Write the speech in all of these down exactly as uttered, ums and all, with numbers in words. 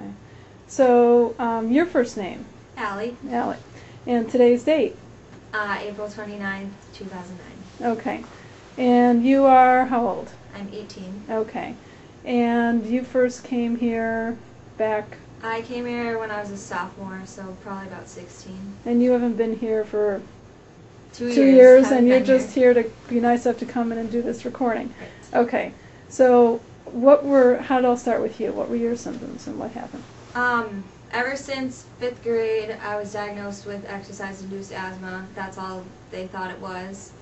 Okay. So um, your first name? Allie. Allie. And today's date? Uh, April twenty-ninth, two thousand nine. Okay. And you are how old? I'm eighteen. Okay. And you first came here back? I came here when I was a sophomore, so probably about sixteen. And you haven't been here for two, two years, years and you're just here. here to be nice enough to come in and do this recording. Right. Okay. So what were, how did it all start with you? What were your symptoms and what happened? Um, ever since fifth grade, I was diagnosed with exercise-induced asthma. That's all they thought it was.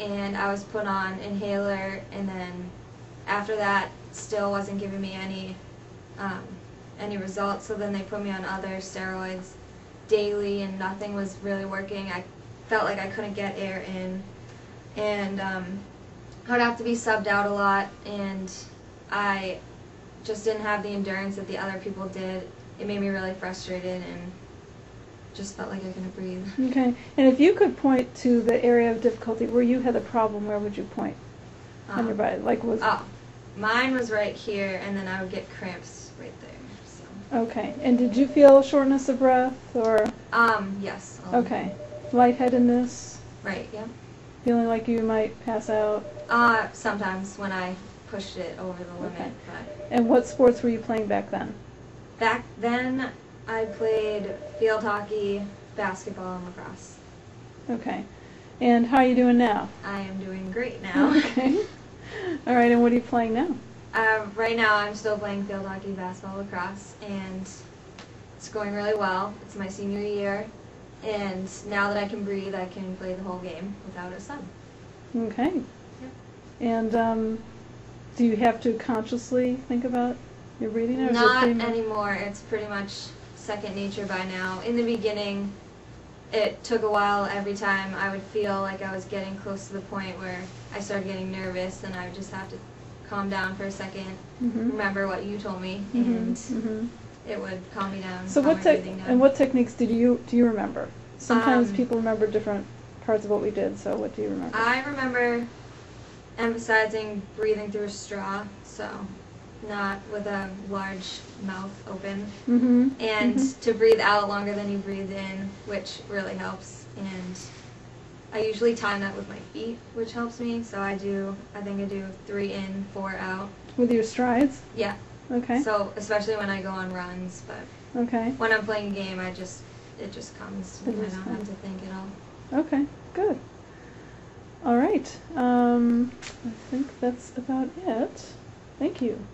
And I was put on inhaler, and then after that, still wasn't giving me any um, any results. So then they put me on other steroids daily, and nothing was really working. I felt like I couldn't get air in, and um, I would have to be subbed out a lot, and I just didn't have the endurance that the other people did. It made me really frustrated and just felt like I couldn't breathe. Okay. And if you could point to the area of difficulty where you had a problem, where would you point um, on your body? Like was oh, mine was right here, and then I would get cramps right there. So. Okay. And did you feel shortness of breath or? Um. Yes. I'll okay. Lightheadedness. Right. Yeah. Feeling like you might pass out. Uh. Sometimes when I pushed it over the limit. Okay. But and what sports were you playing back then? Back then, I played field hockey, basketball, and lacrosse. Okay. And how are you doing now? I am doing great now. Okay. All right, and what are you playing now? Uh, right now, I'm still playing field hockey, basketball, lacrosse, and it's going really well. It's my senior year, and now that I can breathe, I can play the whole game without a sub. Okay. Yeah. And um, do you have to consciously think about your breathing? Or Not is it anymore. It's pretty much second nature by now. In the beginning, it took a while. Every time I would feel like I was getting close to the point where I started getting nervous, and I would just have to calm down for a second, mm-hmm. remember what you told me, mm-hmm. and mm-hmm. it would calm me down. So what te down. And what techniques did you do you remember? Sometimes um, people remember different parts of what we did. So what do you remember? I remember emphasizing breathing through a straw. So. Not with a large mouth open, mm-hmm. and mm-hmm. to breathe out longer than you breathe in, which really helps. And I usually time that with my feet, which helps me. So I do, I think I do three in, four out. With your strides? Yeah. Okay. So especially when I go on runs, but okay. when I'm playing a game, I just it just comes. It I don't fun. have to think at all. Okay. Good. All right. Um, I think that's about it. Thank you.